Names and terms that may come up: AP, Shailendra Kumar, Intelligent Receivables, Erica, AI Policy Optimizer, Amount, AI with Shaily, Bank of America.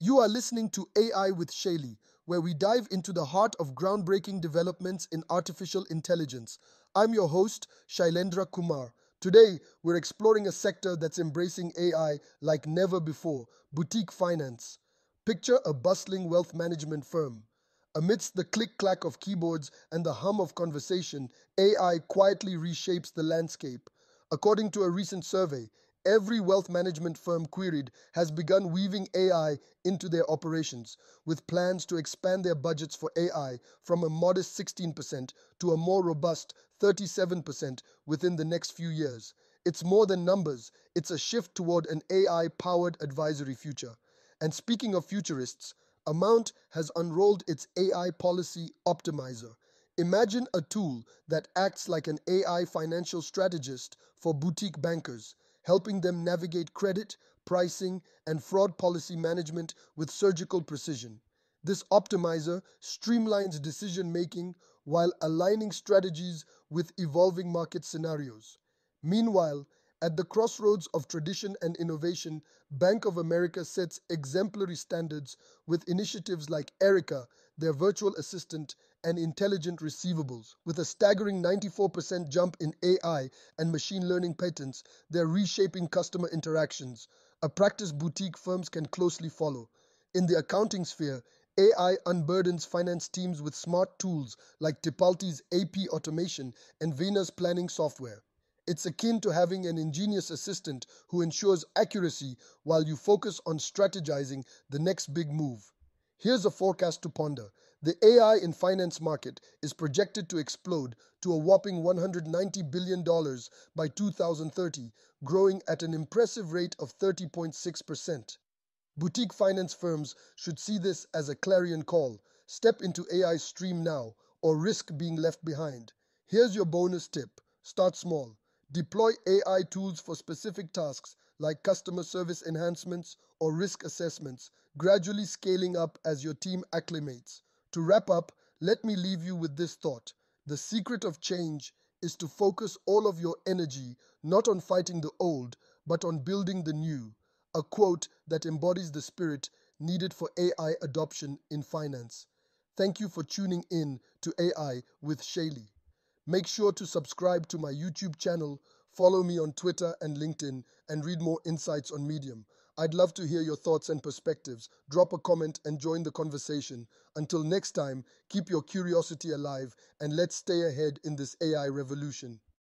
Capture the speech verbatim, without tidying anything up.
You are listening to A I with Shaily, where we dive into the heart of groundbreaking developments in artificial intelligence. I'm your host, Shailendra Kumar. Today, we're exploring a sector that's embracing A I like never before, boutique finance. Picture a bustling wealth management firm. Amidst the click-clack of keyboards and the hum of conversation, A I quietly reshapes the landscape. According to a recent survey, every wealth management firm queried has begun weaving A I into their operations, with plans to expand their budgets for A I from a modest sixteen percent to a more robust thirty-seven percent within the next few years. It's more than numbers. It's a shift toward an A I-powered advisory future. And speaking of futurists, Amount has unrolled its A I Policy Optimizer. Imagine a tool that acts like an A I financial strategist for boutique bankers, helping them navigate credit, pricing, and fraud policy management with surgical precision. This optimizer streamlines decision-making while aligning strategies with evolving market scenarios. Meanwhile, at the crossroads of tradition and innovation, Bank of America sets exemplary standards with initiatives like Erica, their virtual assistant, and Intelligent Receivables. With a staggering ninety-four percent jump in A I and machine learning patents, they're reshaping customer interactions, a practice boutique firms can closely follow. In the accounting sphere, A I unburdens finance teams with smart tools like Tipalti's A P automation and Vena's planning software. It's akin to having an ingenious assistant who ensures accuracy while you focus on strategizing the next big move. Here's a forecast to ponder. The A I in finance market is projected to explode to a whopping one hundred ninety billion dollars by two thousand thirty, growing at an impressive rate of thirty point six percent. Boutique finance firms should see this as a clarion call. Step into A I's stream now or risk being left behind. Here's your bonus tip. Start small. Deploy A I tools for specific tasks like customer service enhancements or risk assessments, gradually scaling up as your team acclimates. To wrap up, let me leave you with this thought. The secret of change is to focus all of your energy not on fighting the old, but on building the new. A quote that embodies the spirit needed for A I adoption in finance. Thank you for tuning in to A I with Shaily. Make sure to subscribe to my YouTube channel, follow me on Twitter and LinkedIn, and read more insights on Medium. I'd love to hear your thoughts and perspectives. Drop a comment and join the conversation. Until next time, keep your curiosity alive and let's stay ahead in this A I revolution.